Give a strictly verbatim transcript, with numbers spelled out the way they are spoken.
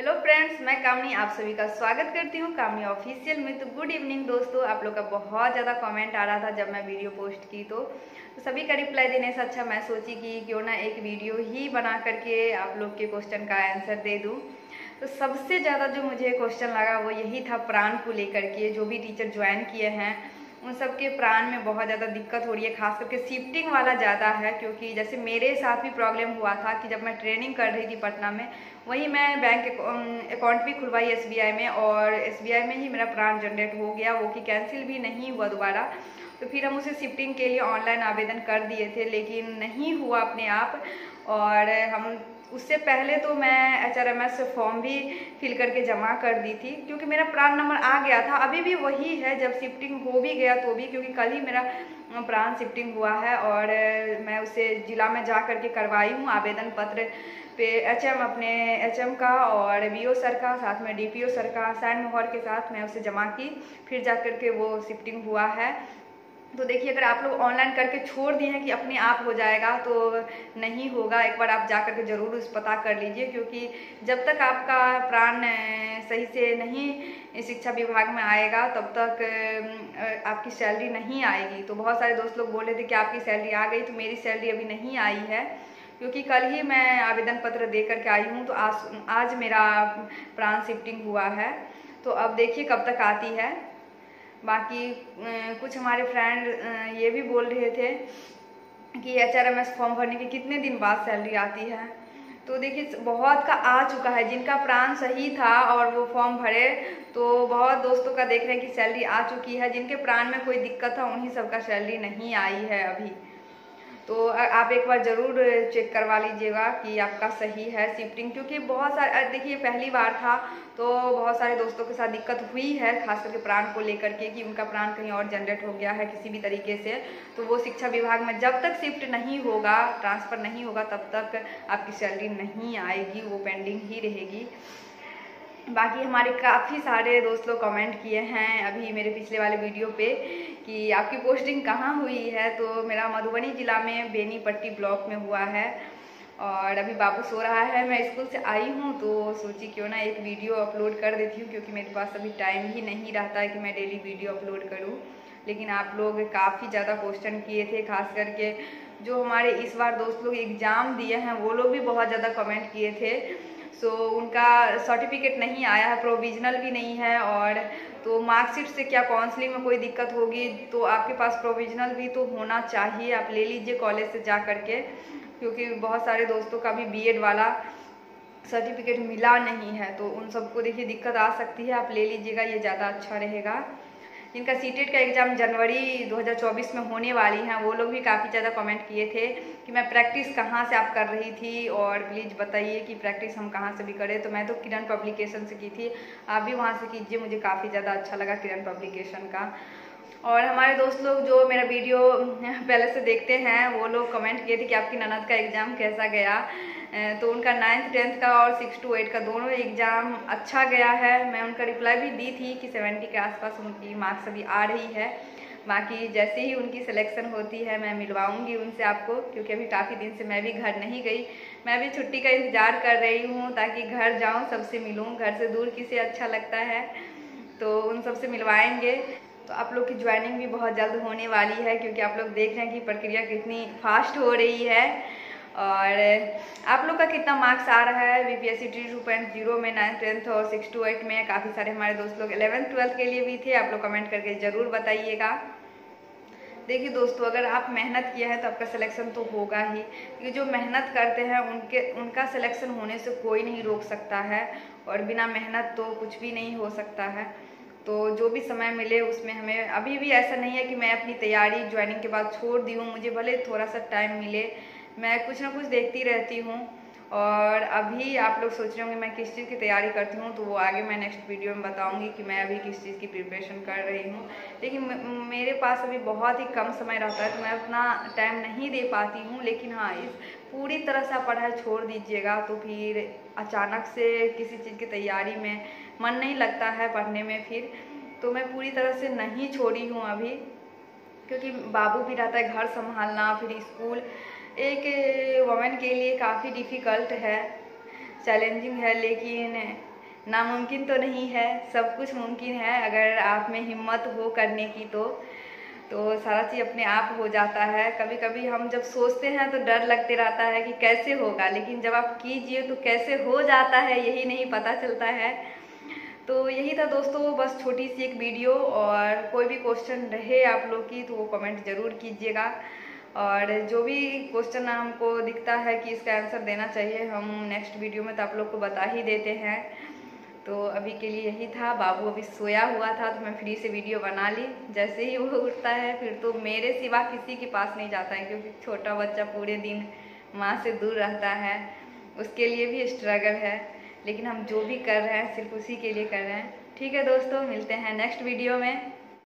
Hello friends, मैं कामनी आप सभी का स्वागत करती हूँ कामनी ऑफिशियल में। तो गुड इवनिंग दोस्तों, आप लोग का बहुत ज़्यादा कमेंट आ रहा था जब मैं वीडियो पोस्ट की, तो, तो सभी का रिप्लाई देने से अच्छा मैं सोची कि क्यों ना एक वीडियो ही बना करके आप लोग के क्वेश्चन का आंसर दे दूँ। तो सबसे ज़्यादा जो मुझे क्वेश्चन लगा वो यही था प्राण को लेकर के। जो भी टीचर ज्वाइन किए हैं उन सब के प्राण में बहुत ज़्यादा दिक्कत हो रही है, खास करके शिफ्टिंग वाला ज़्यादा है, क्योंकि जैसे मेरे साथ भी प्रॉब्लम हुआ था कि जब मैं ट्रेनिंग कर रही थी पटना में, वहीं मैं बैंक अकाउंट भी खुलवाई एसबीआई में, और एसबीआई में ही मेरा प्राण जनरेट हो गया, वो कि कैंसिल भी नहीं हुआ दोबारा। तो फिर हम उसे शिफ्टिंग के लिए ऑनलाइन आवेदन कर दिए थे, लेकिन नहीं हुआ अपने आप। और हम उससे पहले तो मैं एच आर एम एस से फॉर्म भी फिल करके जमा कर दी थी, क्योंकि मेरा प्राण नंबर आ गया था। अभी भी वही है, जब शिफ्टिंग हो भी गया तो भी, क्योंकि कल ही मेरा प्राण शिफ्टिंग हुआ है और मैं उसे ज़िला में जा करके करवाई हूँ आवेदन पत्र पे एच एम अपने एच एम का और बी ओ सर का, साथ में डी पी ओ सर का साइन मोहर के साथ मैं उसे जमा की, फिर जा कर के वो शिफ्टिंग हुआ है। तो देखिए, अगर आप लोग ऑनलाइन करके छोड़ दिए हैं कि अपने आप हो जाएगा तो नहीं होगा। एक बार आप जा कर के ज़रूर उस पता कर लीजिए, क्योंकि जब तक आपका प्राण सही से नहीं शिक्षा विभाग में आएगा तब तक आपकी सैलरी नहीं आएगी। तो बहुत सारे दोस्त लोग बोले थे कि आपकी सैलरी आ गई, तो मेरी सैलरी अभी नहीं आई है, क्योंकि कल ही मैं आवेदन पत्र दे करके आई हूँ। तो आज आज मेरा प्राण शिफ्टिंग हुआ है, तो अब देखिए कब तक आती है। बाकी कुछ हमारे फ्रेंड ये भी बोल रहे थे कि H R M S form भरने के कितने दिन बाद सैलरी आती है। तो देखिए, बहुत का आ चुका है, जिनका प्राण सही था और वो फॉर्म भरे, तो बहुत दोस्तों का देख रहे हैं कि सैलरी आ चुकी है। जिनके प्राण में कोई दिक्कत था उन्हीं सबका सैलरी नहीं आई है अभी। तो आप एक बार ज़रूर चेक करवा लीजिएगा कि आपका सही है शिफ्टिंग, क्योंकि बहुत सारे, देखिए पहली बार था तो बहुत सारे दोस्तों के साथ दिक्कत हुई है, खास करके प्राण को लेकर के, कि उनका प्राण कहीं और जनरेट हो गया है किसी भी तरीके से। तो वो शिक्षा विभाग में जब तक शिफ्ट नहीं होगा, ट्रांसफ़र नहीं होगा, तब तक आपकी सैलरी नहीं आएगी, वो पेंडिंग ही रहेगी। बाकी हमारे काफ़ी सारे दोस्त लोग कमेंट किए हैं अभी मेरे पिछले वाले वीडियो पे कि आपकी पोस्टिंग कहाँ हुई है। तो मेरा मधुबनी ज़िला में बेनीपट्टी ब्लॉक में हुआ है, और अभी बाबू सो रहा है, मैं स्कूल से आई हूँ तो सोची क्यों ना एक वीडियो अपलोड कर देती हूँ, क्योंकि मेरे पास अभी टाइम ही नहीं रहता है कि मैं डेली वीडियो अपलोड करूँ। लेकिन आप लोग काफ़ी ज़्यादा क्वेश्चन किए थे, खास करके जो हमारे इस बार दोस्त लोग एग्ज़ाम दिए हैं वो लोग भी बहुत ज़्यादा कमेंट किए थे। सो so, उनका सर्टिफिकेट नहीं आया है, प्रोविजनल भी नहीं है, और तो मार्कशीट से क्या काउंसलिंग में कोई दिक्कत होगी, तो आपके पास प्रोविजनल भी तो होना चाहिए, आप ले लीजिए कॉलेज से जा करके, क्योंकि बहुत सारे दोस्तों का भी बीएड वाला सर्टिफिकेट मिला नहीं है। तो उन सबको देखिए दिक्कत आ सकती है, आप ले लीजिएगा, ये ज़्यादा अच्छा रहेगा। जिनका सीटेट का एग्ज़ाम जनवरी दो हज़ार चौबीस में होने वाली हैं वो लोग भी काफ़ी ज़्यादा कमेंट किए थे कि मैं प्रैक्टिस कहाँ से आप कर रही थी, और प्लीज़ बताइए कि प्रैक्टिस हम कहाँ से भी करें। तो मैं तो किरण पब्लिकेशन से की थी, आप भी वहाँ से कीजिए, मुझे काफ़ी ज़्यादा अच्छा लगा किरण पब्लिकेशन का। और हमारे दोस्त लोग जो मेरा वीडियो पहले से देखते हैं वो लोग कमेंट किए थे कि आपकी ननद का एग्ज़ाम कैसा गया। तो उनका नाइन्थ टेंथ का और सिक्स टू एट का दोनों एग्ज़ाम अच्छा गया है। मैं उनका रिप्लाई भी दी थी कि सेवेंटी के आसपास उनकी मार्क्स अभी आ रही है। बाकी जैसे ही उनकी सिलेक्शन होती है मैं मिलवाऊंगी उनसे आपको, क्योंकि अभी काफ़ी दिन से मैं भी घर नहीं गई, मैं भी छुट्टी का इंतज़ार कर रही हूँ ताकि घर जाऊँ, सबसे मिलूँ, घर से दूर किसे अच्छा लगता है। तो उन सबसे मिलवाएंगे। तो आप लोग की ज्वाइनिंग भी बहुत जल्द होने वाली है, क्योंकि आप लोग देख रहे हैं कि प्रक्रिया कितनी फास्ट हो रही है। और आप लोग का कितना मार्क्स आ रहा है BPSC tre two point zero में, नाइन्थ टेंथ और सिक्स टू एट में। काफ़ी सारे हमारे दोस्त लोग इलेवेंथ ट्वेल्थ के लिए भी थे, आप लोग कमेंट करके ज़रूर बताइएगा। देखिए दोस्तों, अगर आप मेहनत किया है तो आपका सिलेक्शन तो होगा ही, क्योंकि जो मेहनत करते हैं उनके उनका सिलेक्शन होने से कोई नहीं रोक सकता है, और बिना मेहनत तो कुछ भी नहीं हो सकता है। तो जो भी समय मिले उसमें हमें, अभी भी ऐसा नहीं है कि मैं अपनी तैयारी ज्वाइनिंग के बाद छोड़ दी हूँ, मुझे भले थोड़ा सा टाइम मिले, मैं कुछ ना कुछ देखती रहती हूँ। और अभी आप लोग सोच रहे होंगे मैं किस चीज़ की तैयारी करती हूँ, तो वो आगे मैं नेक्स्ट वीडियो में बताऊँगी कि मैं अभी किस चीज़ की प्रिपरेशन कर रही हूँ। लेकिन मेरे पास अभी बहुत ही कम समय रहता है, तो मैं अपना टाइम नहीं दे पाती हूँ। लेकिन हाँ, इस पूरी तरह से पढ़ाई छोड़ दीजिएगा तो फिर अचानक से किसी चीज़ की तैयारी में मन नहीं लगता है पढ़ने में। फिर तो मैं पूरी तरह से नहीं छोड़ी हूँ अभी, क्योंकि बाबू भी रहता है, घर संभालना, फिर स्कूल, एक वुमेन के लिए काफ़ी डिफ़िकल्ट है, चैलेंजिंग है। लेकिन नामुमकिन तो नहीं है, सब कुछ मुमकिन है अगर आप में हिम्मत हो करने की तो तो सारा चीज़ अपने आप हो जाता है। कभी कभी हम जब सोचते हैं तो डर लगते रहता है कि कैसे होगा, लेकिन जब आप कीजिए तो कैसे हो जाता है यही नहीं पता चलता है। तो यही था दोस्तों बस छोटी सी एक वीडियो, और कोई भी क्वेश्चन रहे आप लोग की तो वो कमेंट ज़रूर कीजिएगा, और जो भी क्वेश्चन हमको दिखता है कि इसका आंसर देना चाहिए हम नेक्स्ट वीडियो में तो आप लोग को बता ही देते हैं। तो अभी के लिए यही था, बाबू अभी सोया हुआ था तो मैं फ्री से वीडियो बना ली, जैसे ही वो उठता है फिर तो मेरे सिवा किसी के पास नहीं जाता है, क्योंकि छोटा बच्चा पूरे दिन माँ से दूर रहता है, उसके लिए भी स्ट्रगल है, लेकिन हम जो भी कर रहे हैं सिर्फ उसी के लिए कर रहे हैं। ठीक है दोस्तों, मिलते हैं नेक्स्ट वीडियो में।